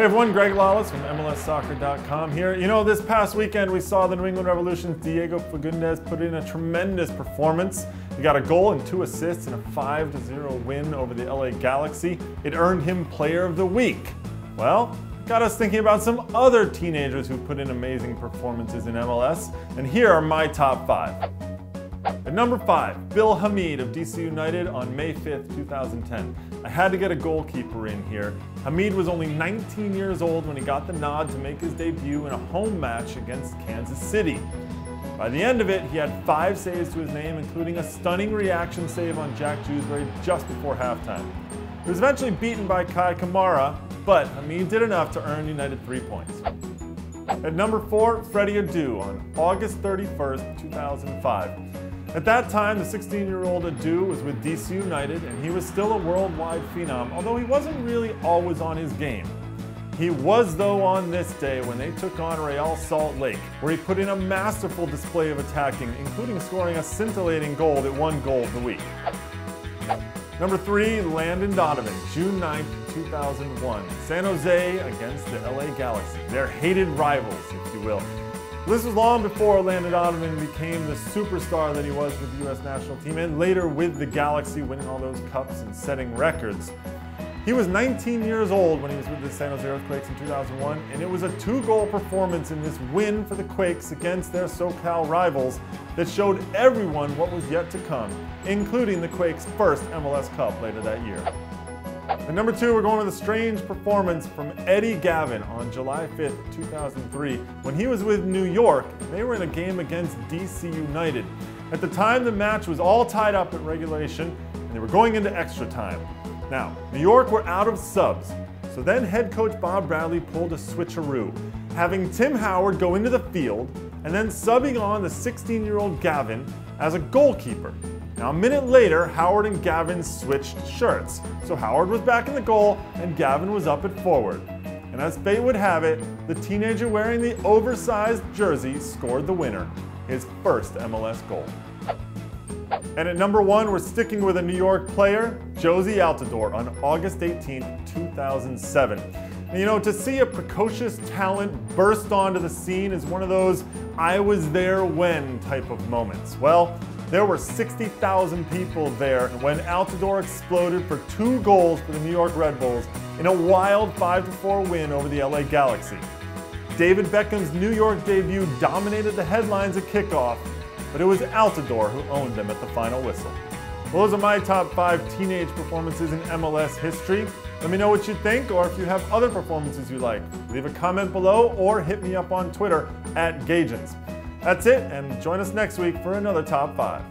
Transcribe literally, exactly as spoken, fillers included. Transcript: Hey everyone, Greg Lalas from M L S soccer dot com here. You know, this past weekend we saw the New England Revolution's Diego Fagundez put in a tremendous performance. He got a goal and two assists in a five to zero win over the L A Galaxy. It earned him Player of the Week. Well, got us thinking about some other teenagers who put in amazing performances in M L S, and here are my top five. At number five, Bill Hamid of D C United on May fifth, two thousand ten. I had to get a goalkeeper in here. Hamid was only nineteen years old when he got the nod to make his debut in a home match against Kansas City. By the end of it, he had five saves to his name, including a stunning reaction save on Jack Jewsbury just before halftime. He was eventually beaten by Kai Kamara, but Hamid did enough to earn United three points. At number four, Freddie Adu on August thirty-first, two thousand five. At that time, the sixteen-year-old Adu was with D C United, and he was still a worldwide phenom, although he wasn't really always on his game. He was, though, on this day when they took on Real Salt Lake, where he put in a masterful display of attacking, including scoring a scintillating goal that won Goal of the Week. Number three, Landon Donovan, June ninth, two thousand one. San Jose against the L A Galaxy, their hated rivals, if you will. This was long before Landon Donovan became the superstar that he was with the U S national team and later with the Galaxy, winning all those cups and setting records. He was nineteen years old when he was with the San Jose Earthquakes in two thousand one, and it was a two-goal performance in this win for the Quakes against their SoCal rivals that showed everyone what was yet to come, including the Quakes' first M L S Cup later that year. At number two, we're going with a strange performance from Eddie Gaven on July fifth, two thousand three, when he was with New York. They were in a game against D C United. At the time, the match was all tied up at regulation, and they were going into extra time. Now, New York were out of subs, so then head coach Bob Bradley pulled a switcheroo, having Tim Howard go into the field and then subbing on the sixteen-year-old Gaven as a goalkeeper. Now, a minute later, Howard and Gaven switched shirts. So Howard was back in the goal and Gaven was up at forward. And as fate would have it, the teenager wearing the oversized jersey scored the winner, his first M L S goal. And at number one, we're sticking with a New York player, Jozy Altidore, on August eighteenth, two thousand seven. And, you know, to see a precocious talent burst onto the scene is one of those I was there when type of moments. Well, there were sixty thousand people there when Altidore exploded for two goals for the New York Red Bulls in a wild five to four win over the L A Galaxy. David Beckham's New York debut dominated the headlines at kickoff, but it was Altidore who owned them at the final whistle. Well, those are my top five teenage performances in M L S history. Let me know what you think, or if you have other performances you like. Leave a comment below or hit me up on Twitter at Gagens. That's it, and join us next week for another Top five.